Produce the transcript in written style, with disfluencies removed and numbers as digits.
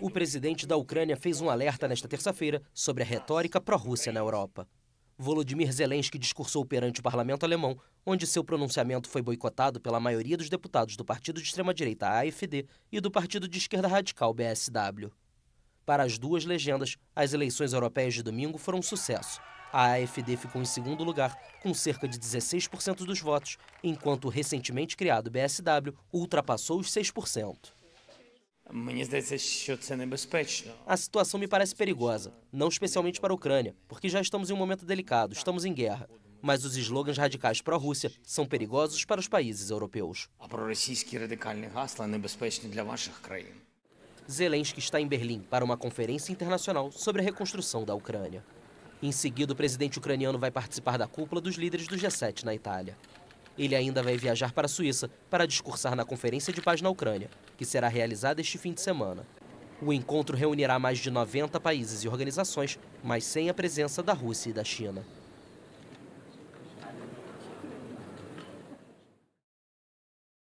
O presidente da Ucrânia fez um alerta nesta terça-feira sobre a retórica pró-Rússia na Europa. Volodymyr Zelensky discursou perante o parlamento alemão, onde seu pronunciamento foi boicotado pela maioria dos deputados do partido de extrema-direita AfD e do partido de esquerda radical BSW. Para as duas legendas, as eleições europeias de domingo foram um sucesso. A AfD ficou em segundo lugar, com cerca de 16% dos votos, enquanto o recentemente criado BSW ultrapassou os 6%. A situação me parece perigosa, não especialmente para a Ucrânia, porque já estamos em um momento delicado, estamos em guerra. Mas os slogans radicais pró-Rússia são perigosos para os países europeus. Zelensky está em Berlim para uma conferência internacional sobre a reconstrução da Ucrânia. Em seguida, o presidente ucraniano vai participar da cúpula dos líderes do G7 na Itália. Ele ainda vai viajar para a Suíça para discursar na Conferência de Paz na Ucrânia, que será realizada este fim de semana. O encontro reunirá mais de 90 países e organizações, mas sem a presença da Rússia e da China.